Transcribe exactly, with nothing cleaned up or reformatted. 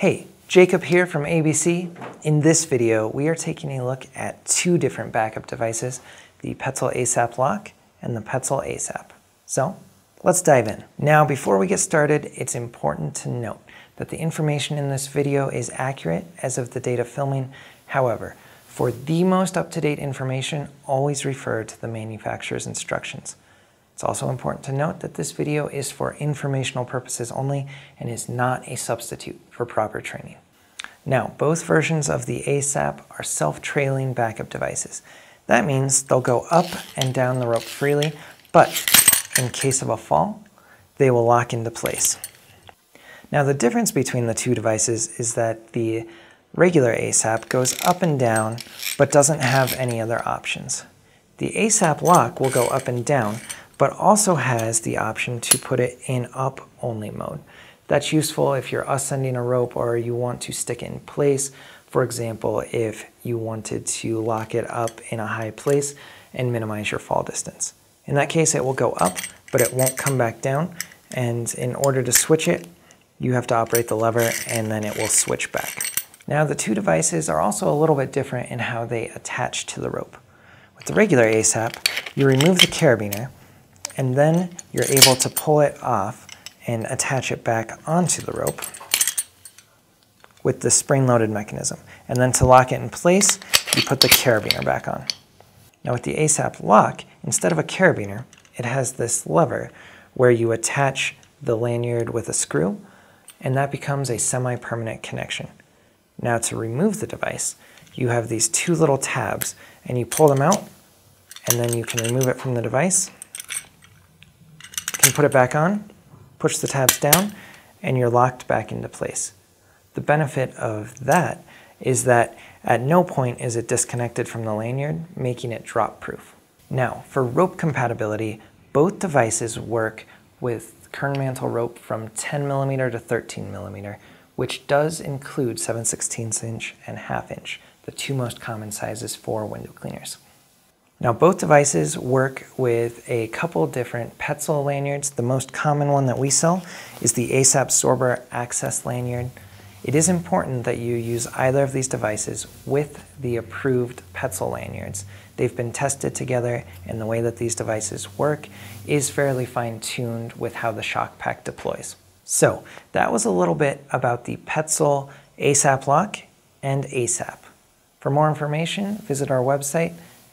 Hey, Jacob here from A B C. In this video, we are taking a look at two different backup devices, the Petzl ASAP Lock and the Petzl ASAP. So let's dive in. Now, before we get started, it's important to note that the information in this video is accurate as of the date of filming. However, for the most up-to-date information, always refer to the manufacturer's instructions. It's also important to note that this video is for informational purposes only and is not a substitute for proper training. Now, both versions of the ASAP are self-trailing backup devices. That means they'll go up and down the rope freely, but in case of a fall, they will lock into place. Now, the difference between the two devices is that the regular ASAP goes up and down, but doesn't have any other options. The ASAP Lock will go up and down, but also has the option to put it in up only mode. That's useful if you're ascending a rope or you want to stick it in place. For example, if you wanted to lock it up in a high place and minimize your fall distance. In that case, it will go up, but it won't come back down. And in order to switch it, you have to operate the lever and then it will switch back. Now, the two devices are also a little bit different in how they attach to the rope. With the regular ASAP, you remove the carabiner, and then you're able to pull it off and attach it back onto the rope with the spring-loaded mechanism. And then to lock it in place, you put the carabiner back on. Now with the ASAP Lock, instead of a carabiner, it has this lever where you attach the lanyard with a screw, and that becomes a semi-permanent connection. Now to remove the device, you have these two little tabs, and you pull them out, and then you can remove it from the device. Can put it back on, push the tabs down, and you're locked back into place. The benefit of that is that at no point is it disconnected from the lanyard, making it drop proof. Now, for rope compatibility, both devices work with Kernmantle rope from ten millimeter to thirteen millimeter, which does include seven sixteenths inch and half inch, the two most common sizes for window cleaners. Now, both devices work with a couple different Petzl lanyards. The most common one that we sell is the ASAP Sorber Access lanyard. It is important that you use either of these devices with the approved Petzl lanyards. They've been tested together, and the way that these devices work is fairly fine-tuned with how the shock pack deploys. So, that was a little bit about the Petzl ASAP Lock and ASAP. For more information, visit our website.